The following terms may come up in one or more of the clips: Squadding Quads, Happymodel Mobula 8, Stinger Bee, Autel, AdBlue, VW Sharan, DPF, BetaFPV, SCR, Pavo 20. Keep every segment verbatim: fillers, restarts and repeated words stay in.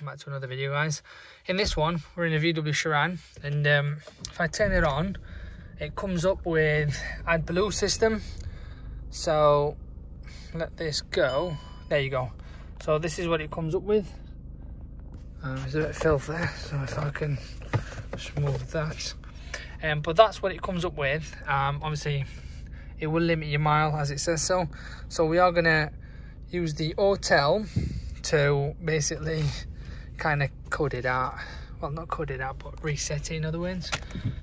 welcome back to another video, guys. In this one we're in a V W Sharan, and um, if I turn it on, it comes up with AdBlue system. So let this go, there you go. So this is what it comes up with. Um, there's a bit of filth there, so if I can just move that. Um, but that's what it comes up with. Um, obviously it will limit your mile as it says so. So we are going to use the Autel to basically kind of cut it out. Well, not cut it out, but reset it, in other words.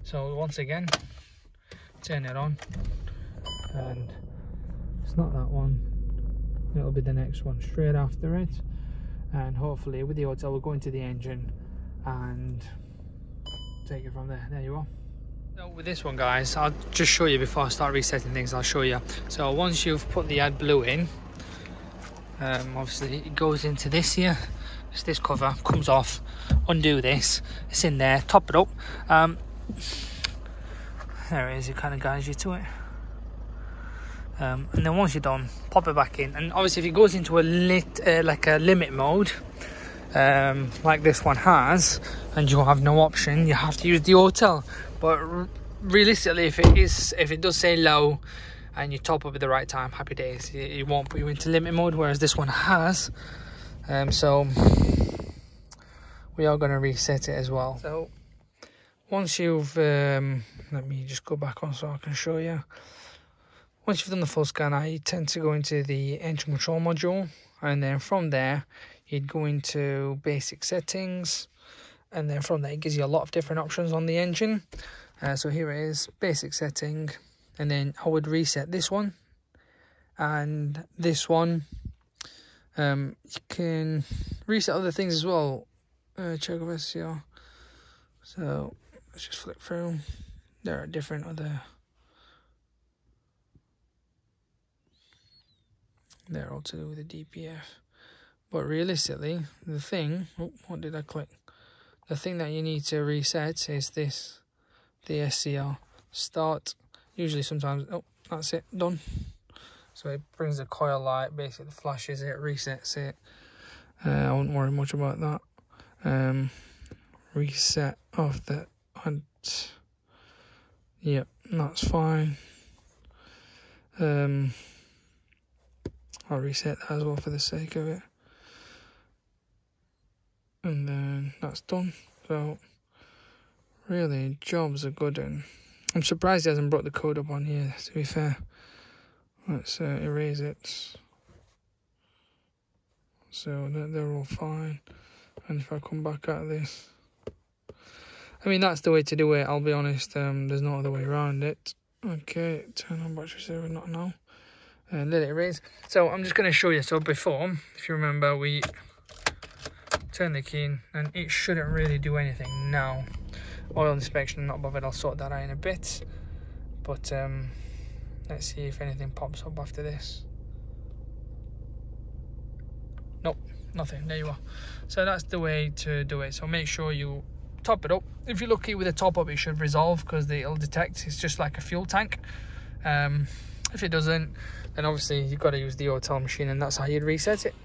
So once again, turn it on, and it's not that one, it'll be the next one straight after it. And hopefully with the Autel we'll go into the engine and take it from there. There you are. So with this one, guys, I'll just show you before I start resetting things. I'll show you. So once you've put the AdBlue in, Um, obviously it goes into this here, it's this cover, comes off, undo this, it's in there, top it up, um, there it is, it kind of guides you to it, um, and then once you're done, pop it back in. And obviously if it goes into a lit, uh, like a limit mode, um, like this one has, and you have no option, you have to use the Autel. But r realistically, if it is, if it does say low and you top up at the right time, happy days, it won't put you into limit mode, whereas this one has. Um, so we are going to reset it as well. So once you've, um, let me just go back on so I can show you. Once you've done the full scan, I tend to go into the engine control module, and then from there you'd go into basic settings, and then from there it gives you a lot of different options on the engine. Uh, so here it is, basic setting. And then I would reset this one and this one. Um, you can reset other things as well. Uh, check of S C R. So let's just flip through. There are different other. They're all to do with the D P F. But realistically, the thing. Oh, what did I click? The thing that you need to reset is this, the S C R start. Usually sometimes, oh, that's it, done. So it brings the coil light, basically flashes it, resets it. Uh, I wouldn't worry much about that. Um, reset of the, and, yep, that's fine. Um, I'll reset that as well for the sake of it. And then that's done. So really, jobs are good in. I'm surprised he hasn't brought the code up on here, to be fair. Let's uh, erase it. So they're all fine. And if I come back at this, I mean, that's the way to do it, I'll be honest. Um, there's no other way around it. Okay, turn on battery server, not now. Uh, let it erase. So I'm just going to show you. So before, if you remember, we turn the key in, and it shouldn't really do anything now. Oil inspection, not bothered, I'll sort that out in a bit. But um, let's see if anything pops up after this. Nope, nothing, there you are. So that's the way to do it. So make sure you top it up. If you're lucky with a top up, it should resolve, because it'll detect it's just like a fuel tank. Um, if it doesn't, then obviously you've got to use the Autel machine, and that's how you'd reset it.